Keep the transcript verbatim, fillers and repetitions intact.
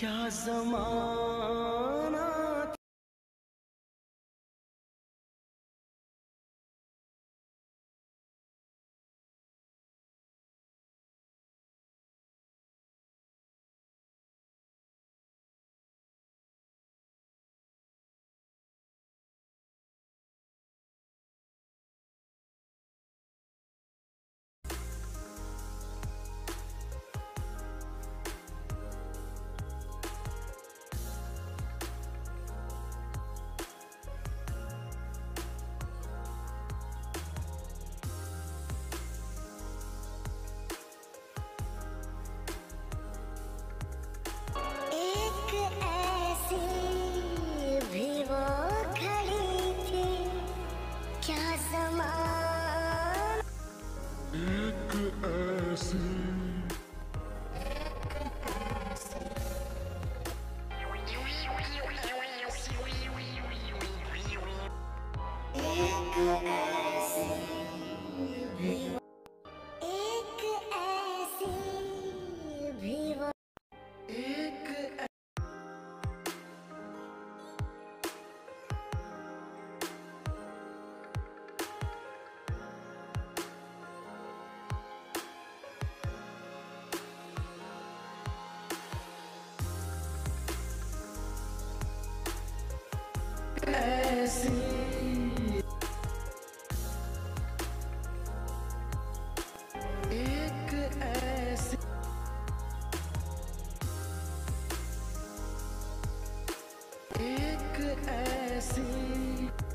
क्या ज़माना एक ऐसी एक ऐसी एक ऐसी